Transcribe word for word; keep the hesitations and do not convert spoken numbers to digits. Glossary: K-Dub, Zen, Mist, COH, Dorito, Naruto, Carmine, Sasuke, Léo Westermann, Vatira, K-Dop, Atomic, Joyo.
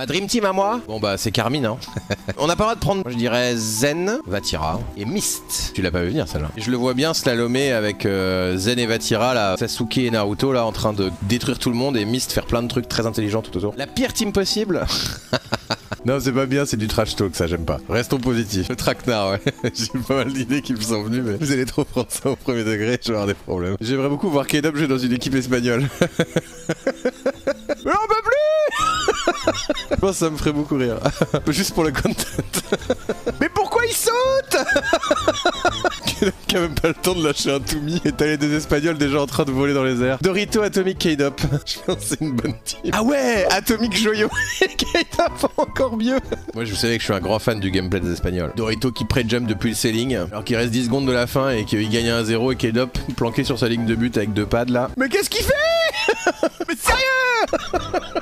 Ma dream team à moi. Bon bah c'est Carmine hein. On n'a pas le droit de prendre, je dirais Zen, Vatira et Mist. Tu l'as pas vu venir celle-là. Je le vois bien slalomer avec euh, Zen et Vatira là, Sasuke et Naruto là en train de détruire tout le monde et Mist faire plein de trucs très intelligents tout autour. La pire team possible. Non c'est pas bien, c'est du trash talk ça, j'aime pas. Restons positifs. Le traquenard ouais. J'ai pas mal d'idées qui me sont venues mais vous allez trop prendre ça au premier degré, je vais avoir des problèmes. J'aimerais beaucoup voir K-Dub jouer dans une équipe espagnole. J'en peux plus. Je pense que ça me ferait beaucoup rire. Juste pour le content. Mais pourquoi il saute? K-Dop qui a même pas le temps de lâcher un toumi et t'as les deux espagnols déjà en train de voler dans les airs. Dorito, Atomic, K-Dop. Je pense que c'est une bonne team. Ah ouais, Atomic, Joyo et K-Dop encore mieux. Moi je vous savais que je suis un grand fan du gameplay des espagnols. Dorito qui pré-jump depuis le sailing alors qu'il reste dix secondes de la fin et qu'il gagne un zéro et K-Dop planqué sur sa ligne de but avec deux pads là. Mais qu'est-ce qu'il fait? Mais sérieux?